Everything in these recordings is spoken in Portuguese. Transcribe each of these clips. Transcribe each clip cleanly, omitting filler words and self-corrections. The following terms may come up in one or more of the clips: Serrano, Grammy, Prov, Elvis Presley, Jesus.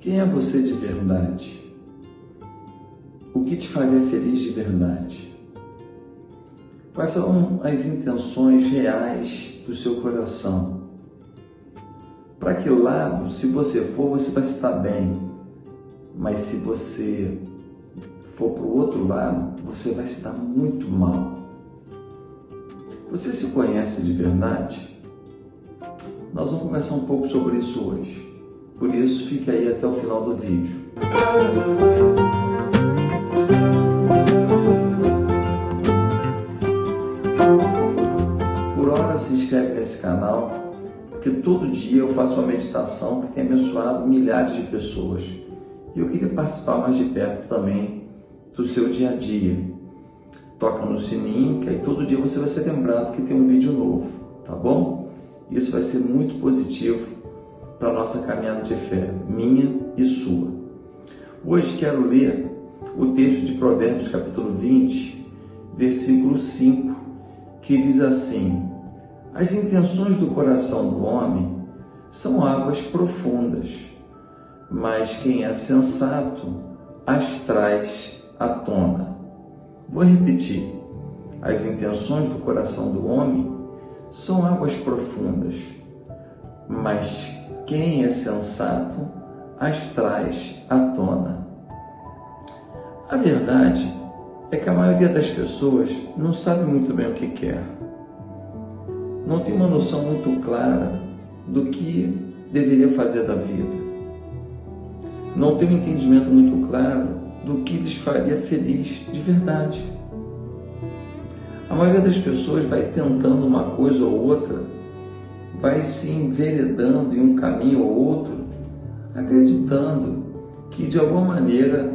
Quem é você de verdade? O que te faria feliz de verdade? Quais são as intenções reais do seu coração? Para que lado, se você for, você vai estar bem, mas se você for para o outro lado, você vai estar muito mal. Você se conhece de verdade? Nós vamos conversar um pouco sobre isso hoje, por isso fique aí até o final do vídeo. Por hora, se inscreve nesse canal, porque todo dia eu faço uma meditação que tem abençoado milhares de pessoas. E eu queria participar mais de perto também do seu dia a dia. Toca no sininho, que aí todo dia você vai ser lembrado que tem um vídeo novo, tá bom? Isso vai ser muito positivo para a nossa caminhada de fé, minha e sua. Hoje quero ler o texto de Provérbios capítulo 20, versículo 5, que diz assim: as intenções do coração do homem são águas profundas, mas quem é sensato as traz à tona. Vou repetir: as intenções do coração do homem são águas profundas, mas quem é sensato as traz à tona. A verdade é que a maioria das pessoas não sabe muito bem o que quer, não tem uma noção muito clara do que deveria fazer da vida, não tem um entendimento muito claro do que lhes faria feliz de verdade. A maioria das pessoas vai tentando uma coisa ou outra, vai se enveredando em um caminho ou outro, acreditando que de alguma maneira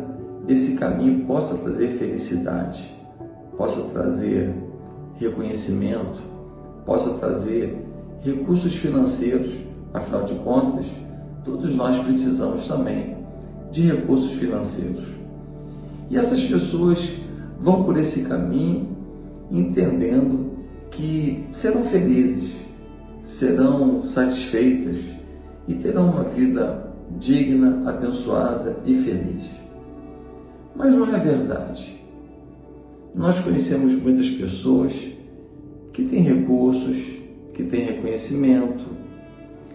esse caminho possa trazer felicidade, possa trazer reconhecimento, possa trazer recursos financeiros. Afinal de contas, todos nós precisamos também de recursos financeiros. E essas pessoas vão por esse caminho entendendo que serão felizes, serão satisfeitas e terão uma vida digna, abençoada e feliz. Mas não é verdade. Nós conhecemos muitas pessoas que têm recursos, que têm reconhecimento,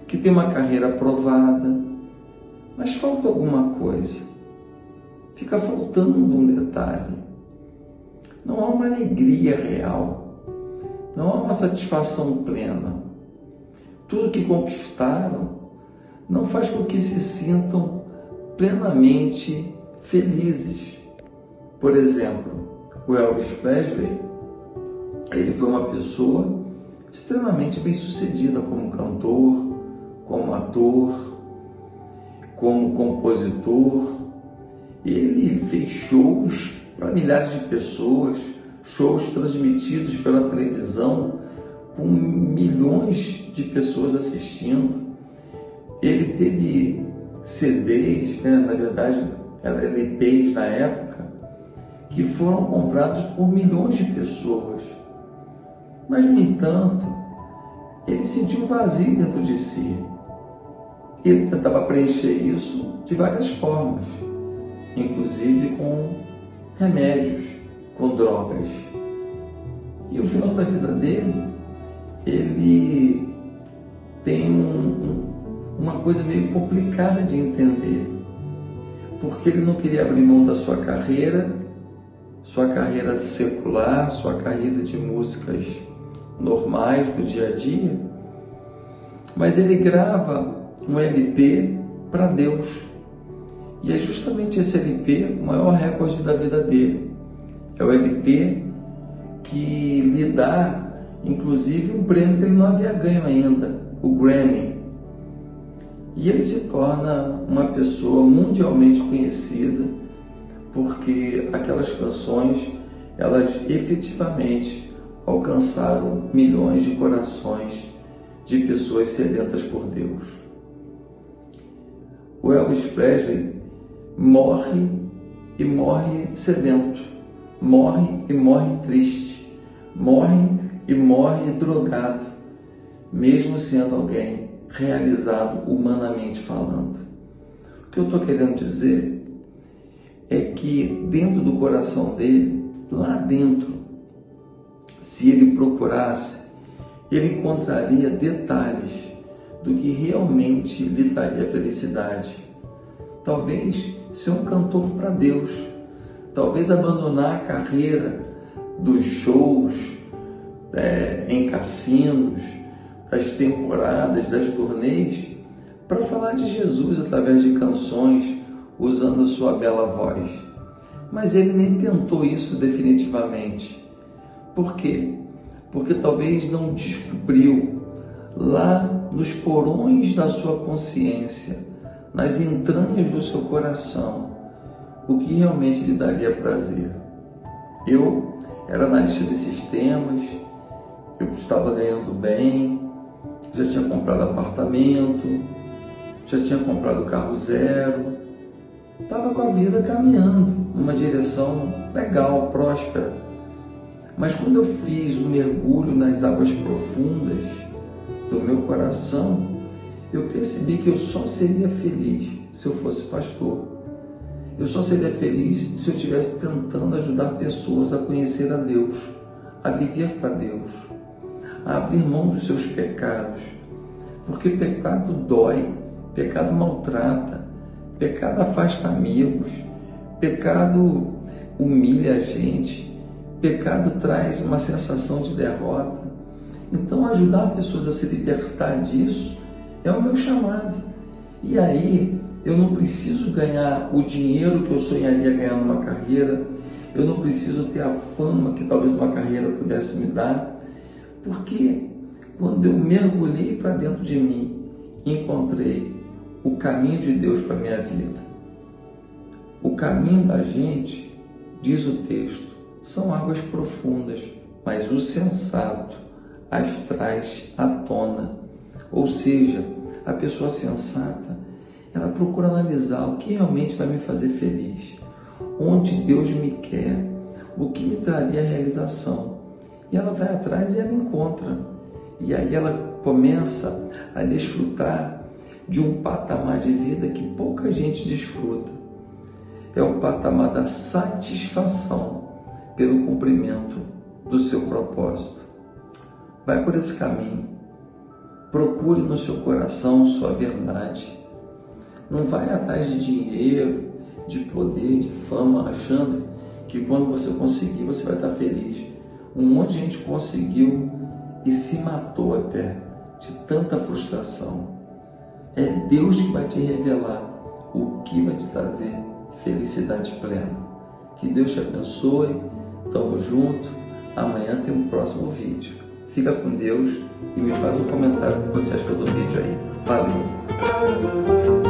que têm uma carreira aprovada, mas falta alguma coisa. Fica faltando um detalhe. Não há uma alegria real, não há uma satisfação plena. Tudo que conquistaram não faz com que se sintam plenamente felizes. Por exemplo, o Elvis Presley, ele foi uma pessoa extremamente bem-sucedida como cantor, como ator, como compositor. Ele fez shows para milhares de pessoas, shows transmitidos pela televisão, com milhões de pessoas assistindo. Ele teve CDs, na verdade, eram LPs na época, que foram comprados por milhões de pessoas. Mas, no entanto, ele sentiu um vazio dentro de si. Ele tentava preencher isso de várias formas, inclusive com remédios, com drogas. E o final da vida dele, ele tem uma coisa meio complicada de entender, porque ele não queria abrir mão da sua carreira secular, sua carreira de músicas normais do dia a dia, mas ele grava um LP para Deus. E é justamente esse LP o maior recorde da vida dele. É o LP que lhe dá, inclusive, um prêmio que ele não havia ganho ainda, o Grammy. E ele se torna uma pessoa mundialmente conhecida, porque aquelas canções, elas efetivamente alcançaram milhões de corações de pessoas sedentas por Deus. O Elvis Presley morre e morre sedento, morre e morre triste, morre e morre drogado, mesmo sendo alguém realizado humanamente falando. O que que eu estou querendo dizer é que dentro do coração dele, lá dentro, se ele procurasse, ele encontraria detalhes do que realmente lhe traria felicidade. Talvez ser um cantor para Deus, talvez abandonar a carreira dos shows em cassinos, das temporadas, das turnês, para falar de Jesus através de canções, usando sua bela voz. Mas ele nem tentou isso definitivamente. Por quê? Porque talvez não descobriu lá nos porões da sua consciência, nas entranhas do seu coração, o que realmente lhe daria prazer. Eu era analista de sistemas, eu estava ganhando bem, já tinha comprado apartamento, já tinha comprado carro zero, estava com a vida caminhando numa direção legal, próspera. Mas quando eu fiz um mergulho nas águas profundas do meu coração, eu percebi que eu só seria feliz se eu fosse pastor. Eu só seria feliz se eu estivesse tentando ajudar pessoas a conhecer a Deus, a viver para Deus, a abrir mão dos seus pecados. Porque pecado dói, pecado maltrata, pecado afasta amigos, pecado humilha a gente, pecado traz uma sensação de derrota. Então ajudar pessoas a se libertar disso é o meu chamado. E aí eu não preciso ganhar o dinheiro que eu sonharia ganhar numa carreira, eu não preciso ter a fama que talvez uma carreira pudesse me dar, porque quando eu mergulhei para dentro de mim, encontrei o caminho de Deus para a minha vida. O caminho da gente, diz o texto, são águas profundas, mas o sensato as traz à tona. Ou seja, a pessoa sensata, ela procura analisar o que realmente vai me fazer feliz, onde Deus me quer, o que me traria realização. E ela vai atrás e ela encontra. E aí ela começa a desfrutar de um patamar de vida que pouca gente desfruta. É o patamar da satisfação pelo cumprimento do seu propósito. Vai por esse caminho. Procure no seu coração sua verdade. Não vai atrás de dinheiro, de poder, de fama, achando que quando você conseguir, você vai estar feliz. Um monte de gente conseguiu e se matou até, de tanta frustração. É Deus que vai te revelar o que vai te trazer felicidade plena. Que Deus te abençoe, tamo junto, amanhã tem um próximo vídeo. Fica com Deus e me faz um comentário do que você achou do vídeo aí. Valeu!